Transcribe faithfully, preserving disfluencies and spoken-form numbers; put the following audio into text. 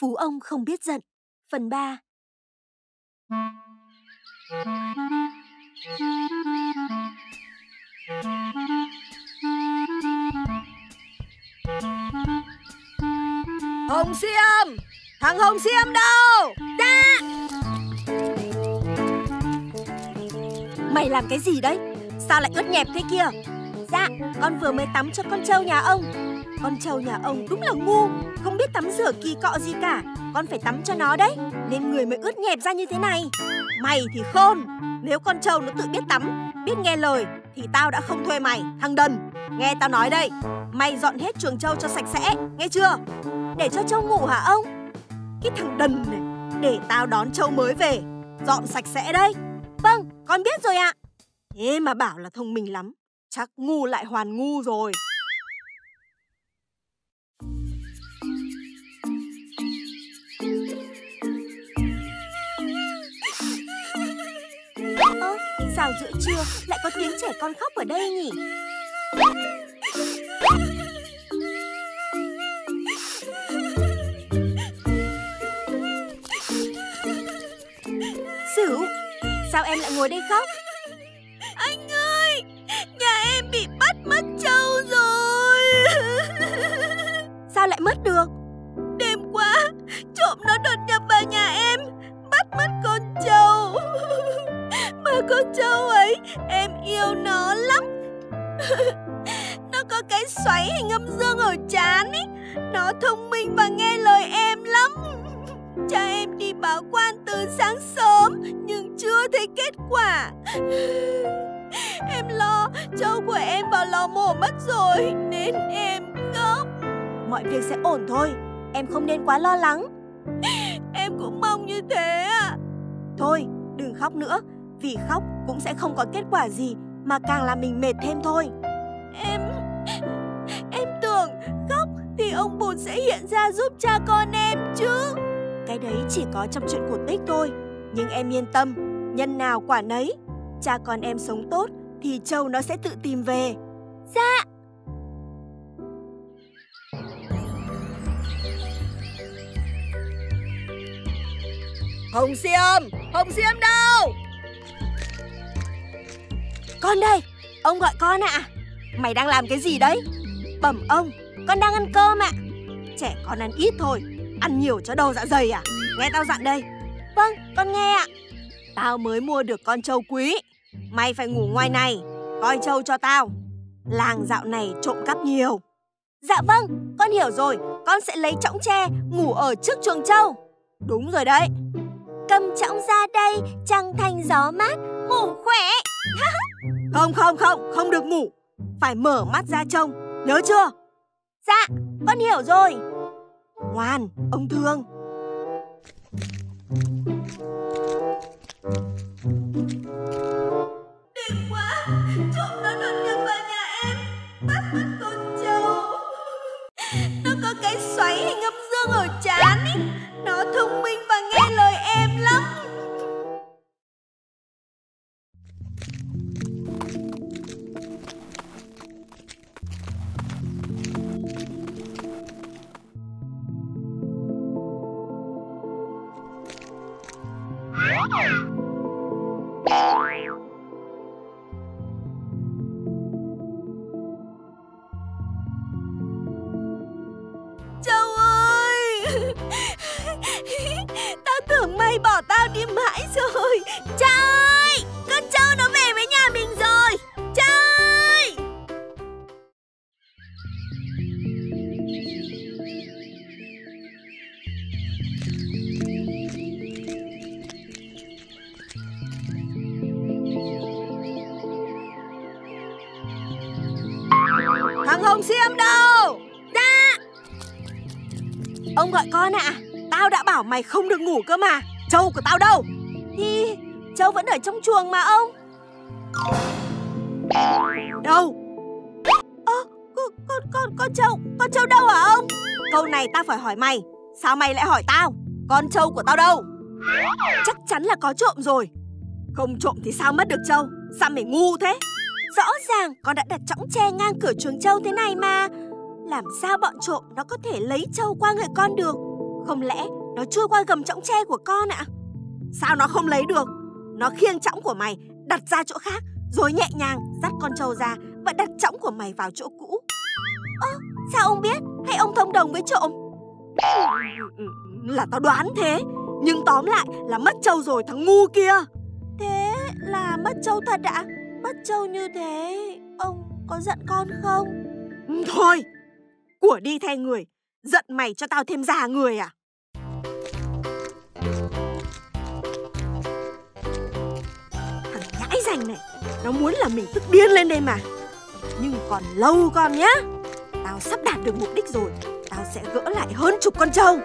Phú Ông Không Biết Giận, phần ba. Hồng Xiêm, thằng Hồng Xiêm đâu? Ra! Mày làm cái gì đấy? Sao lại ướt nhẹp thế kia? Dạ, con vừa mới tắm cho con trâu nhà ông. Con trâu nhà ông đúng là ngu, không biết tắm rửa kỳ cọ gì cả. Con phải tắm cho nó đấy, nên người mới ướt nhẹp ra như thế này. Mày thì khôn, nếu con trâu nó tự biết tắm, biết nghe lời thì tao đã không thuê mày, thằng đần. Nghe tao nói đây, mày dọn hết chuồng trâu cho sạch sẽ, nghe chưa? Để cho trâu ngủ hả ông? Cái thằng đần này, để tao đón trâu mới về, dọn sạch sẽ đây. Vâng, con biết rồi ạ. Thế mà bảo là thông minh lắm, chắc ngu lại hoàn ngu rồi. Ơ, sao giữa trưa lại có tiếng trẻ con khóc ở đây nhỉ? Sửu, sao em lại ngồi đây khóc? Anh ơi, nhà em bị bắt mất trâu rồi. Sao lại mất được? Đêm qua, trộm nó đột nhập vào nhà em, bắt mất con trâu. Mà con trâu ấy, em yêu nó lắm. Nó có cái xoáy hình âm dương ở trán ấy. Nó thông minh và nghe lời em lắm. Cha em đi báo quan từ sáng sớm nhưng chưa thấy kết quả. Em lo trâu của em vào lò mổ mất rồi nên em khóc. Mọi việc sẽ ổn thôi, em không nên quá lo lắng. Em cũng mong như thế ạ. Thôi đừng khóc nữa, vì khóc cũng sẽ không có kết quả gì mà càng làm mình mệt thêm thôi. Em... em tưởng khóc thì ông Bụt sẽ hiện ra giúp cha con em chứ. Cái đấy chỉ có trong chuyện cổ tích thôi. Nhưng em yên tâm, nhân nào quả nấy. Cha con em sống tốt thì trâu nó sẽ tự tìm về. Dạ. Hồng Xiêm, Hồng Xiêm đâu? Con đây, ông gọi con ạ. À, mày đang làm cái gì đấy? Bẩm ông, con đang ăn cơm ạ. À, trẻ con ăn ít thôi, ăn nhiều cho đầu dạ dày à? Nghe tao dặn đây. Vâng, con nghe ạ. Tao mới mua được con trâu quý, mày phải ngủ ngoài này, coi trâu cho tao. Làng dạo này trộm cắp nhiều. Dạ vâng, con hiểu rồi, con sẽ lấy chõng tre ngủ ở trước chuồng trâu. Đúng rồi đấy. Cầm chõng ra đây, trăng thành gió mát, ngủ khỏe. Không không không, không được ngủ, phải mở mắt ra trông, nhớ chưa? Dạ, con hiểu rồi. Ngoan, ông thương. Đêm quá, trộm nó đột nhập vào nhà em, bắt mất con trâu. Nó có cái xoáy hình âm dương ở trán ấy. Nó thông minh và nghe lời em lắm. Bỏ tao đi mãi rồi. Cha ơi, con trâu nó về với nhà mình rồi. Cha ơi. Thằng Hồng Xiêm đâu? Dạ. Ông gọi con ạ. À, tao đã bảo mày không được ngủ cơ mà. Trâu của tao đâu? Thì trâu vẫn ở trong chuồng mà ông. Đâu? Ơ, à, con, con, con, con trâu, con trâu đâu hả ông? Câu này tao phải hỏi mày, sao mày lại hỏi tao? Con trâu của tao đâu? Chắc chắn là có trộm rồi. Không trộm thì sao mất được trâu? Sao mày ngu thế? Rõ ràng con đã đặt chõng tre ngang cửa chuồng trâu thế này mà. Làm sao bọn trộm nó có thể lấy trâu qua người con được? Không lẽ nó chui qua gầm chõng tre của con ạ? Sao nó không lấy được? Nó khiêng chõng của mày đặt ra chỗ khác, rồi nhẹ nhàng dắt con trâu ra và đặt chõng của mày vào chỗ cũ. Ơ, sao ông biết? Hay ông thông đồng với trộm? Là tao đoán thế, nhưng tóm lại là mất trâu rồi thằng ngu kia. Thế là mất trâu thật ạ? Mất trâu như thế, ông có giận con không? Thôi, của đi thay người, giận mày cho tao thêm già người à? Thằng nhãi rành này, nó muốn làm mình tức điên lên đây mà. Nhưng còn lâu con nhá, tao sắp đạt được mục đích rồi, tao sẽ gỡ lại hơn chục con trâu.